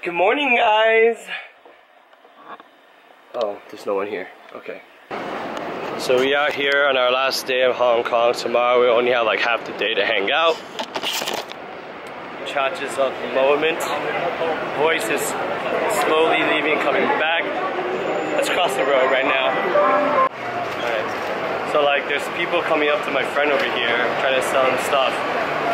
Good morning, guys. Oh, there's no one here. Okay. So we are here on our last day of Hong Kong. Tomorrow we only have like half the day to hang out. Charges of the moment. Voice is slowly leaving, coming back. Let's cross the road right now. So like there's people coming up to my friend over here trying to sell him stuff.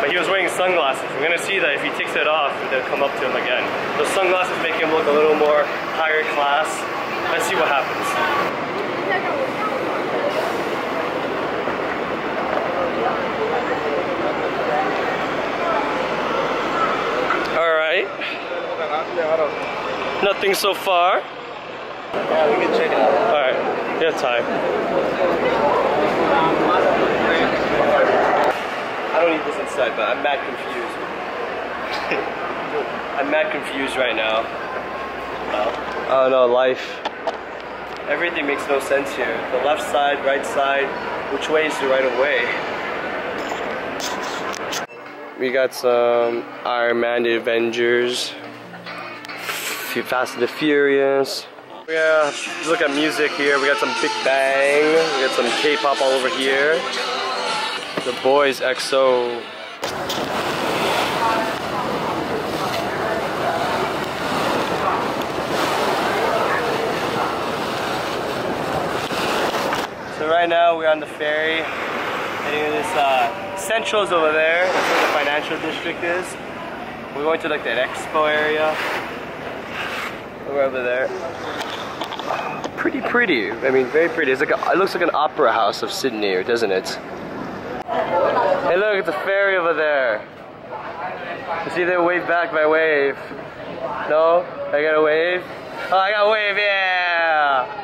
But he was wearing sunglasses. We're gonna see that if he takes it off, they'll come up to him again. Those sunglasses make him look a little more higher class. Let's see what happens. Alright. Nothing so far. Yeah, we can check it out. Alright, we have time. I don't need this inside, but I'm mad confused. I'm mad confused right now. Oh no, life. Everything makes no sense here. The left side, right side, which way is the right of way? We got some Iron Man, the Avengers, Fast and the Furious. Yeah, look at music here. We got some Big Bang. We got some K-pop all over here. The boys XO. So right now we're on the ferry. Heading to this Central's over there. That's where the financial district is. We're going to like that expo area. We're over there. Pretty pretty. I mean, very pretty. It's like a, it looks like an opera house of Sydney, doesn't it? Hey look, it's a ferry over there. You see they wave back my wave. No? I got a wave? Oh, I got a wave, yeah!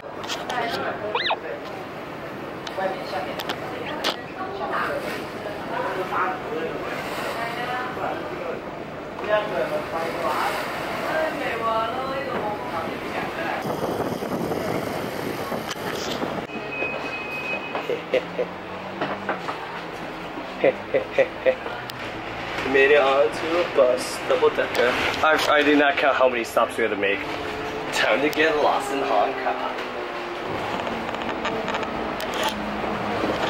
We made it onto a bus, double decker. I did not count how many stops we had to make. Time to get lost in Hong Kong.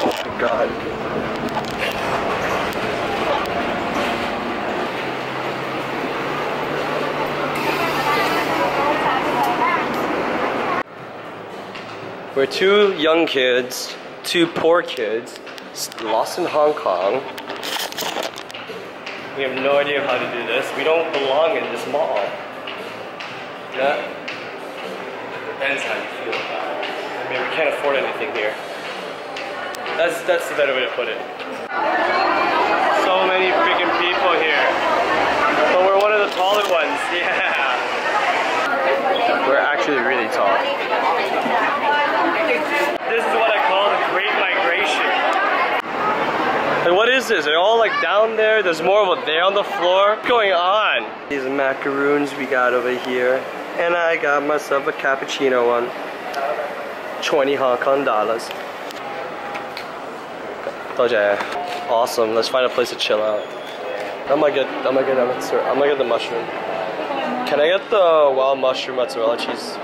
Oh my god. We're two young kids, two poor kids. Lost in Hong Kong. We have no idea how to do this. We don't belong in this mall. Yeah? Depends how you feel about it. I mean, we can't afford anything here. That's the better way to put it. So many freaking people here. But we're one of the taller ones, yeah. We're actually really tall. This is what I call the Great Migration. And what is this? They're all like down there. There's more of it there on the floor. What's going on? These macaroons we got over here. And I got myself a cappuccino one. 20 Hong Kong dollars. Awesome. Let's find a place to chill out. I'm gonna get the mushroom. Can I get the wild mushroom mozzarella cheese?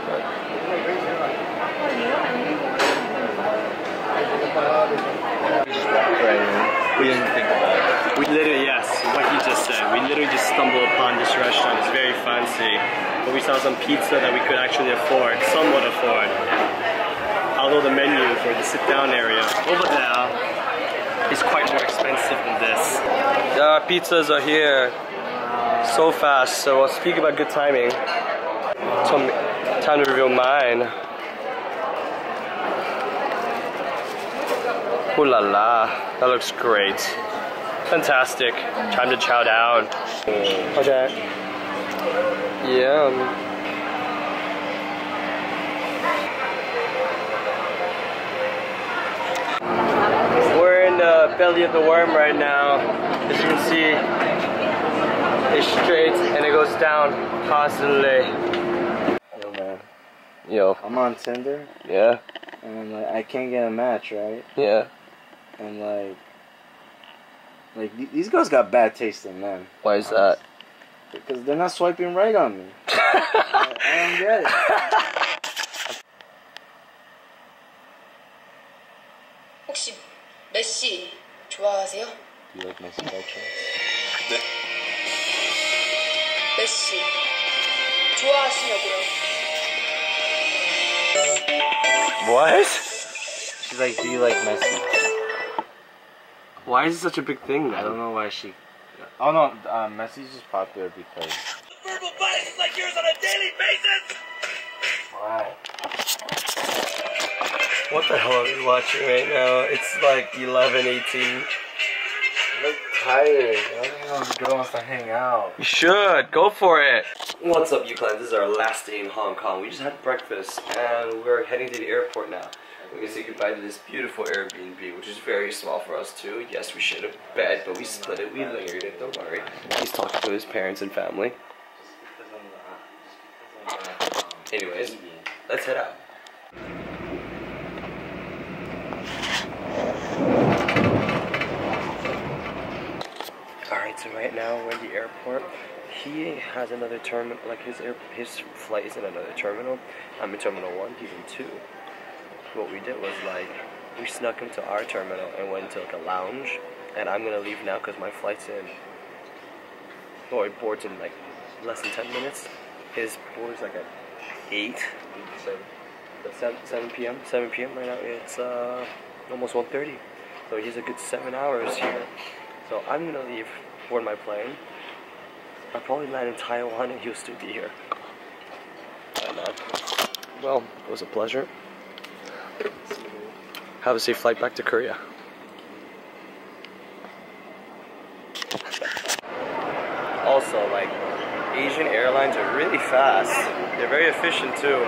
We didn't think about it. We literally, yes, what he just said. We literally just stumbled upon this restaurant. It's very fancy. But we saw some pizza that we could actually afford, somewhat afford. Although the menu for the sit-down area over there is quite more expensive than this. The pizzas are here so fast. So I'll speak about good timing. Time to reveal mine. Ooh la la, that looks great. Fantastic. Time to chow down. Okay. Yeah. We're in the belly of the worm right now. As you can see, it's straight and it goes down constantly. Yo, man. Yo. I'm on Tinder. Yeah. And like, I can't get a match, right? Yeah. And like these girls got bad taste in them. Why is that? Because they're not swiping right on me. I don't get it. 혹시 메시 좋아하세요? Do you like Messi by chance? 네. 메시 좋아하시냐고요? What? She's like, do you like Messi? Why is it such a big thing? I don't know why she... Oh no, Messi's just popular because... Verbal biases like yours on a daily basis! Wow. What the hell are we watching right now? It's like 11:18. I look tired. I don't know if the girl wants to hang out. You should! Go for it! What's up, you clowns? This is our last day in Hong Kong. We just had breakfast and we're heading to the airport now. We're gonna say goodbye to this beautiful Airbnb, which is very small for us too. Yes, we shared a bed, but we split it, we layered it, don't worry. He's talking to his parents and family. Anyways, let's head out. Alright, so right now we're at the airport. He has another terminal, like his flight is in another terminal. I'm in Terminal 1, he's in 2. What we did was, like, we snuck into our terminal and went to, like, a lounge, and I'm gonna leave now because my flight's in, or it boards in, like, less than 10 minutes. His board's, like, at 8, so 7 p.m. right now. It's almost 1:30, so he's a good 7 hours here. So I'm gonna leave, board my plane. I'll probably land in Taiwan and he'll still be here. And, well, it was a pleasure. Have a safe flight back to Korea. Also, like, Asian airlines are really fast. They're very efficient too.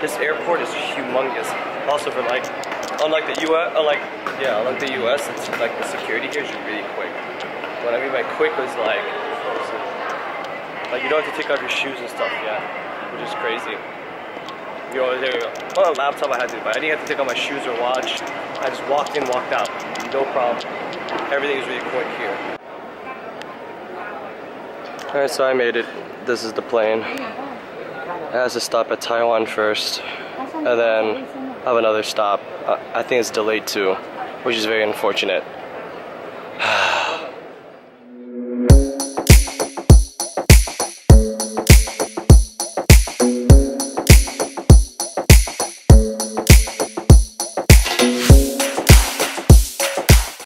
This airport is humongous. Also, for like, unlike the U.S., it's like the security here is really quick. What I mean by quick is like you don't have to take off your shoes and stuff yet, which is crazy. Yo, there you go. Well, laptop I had to, but I didn't have to take out my shoes or watch. I just walked in, walked out. No problem. Everything is really quick here. Alright, so I made it. This is the plane. It has to stop at Taiwan first, and then have another stop. I think it's delayed too, which is very unfortunate.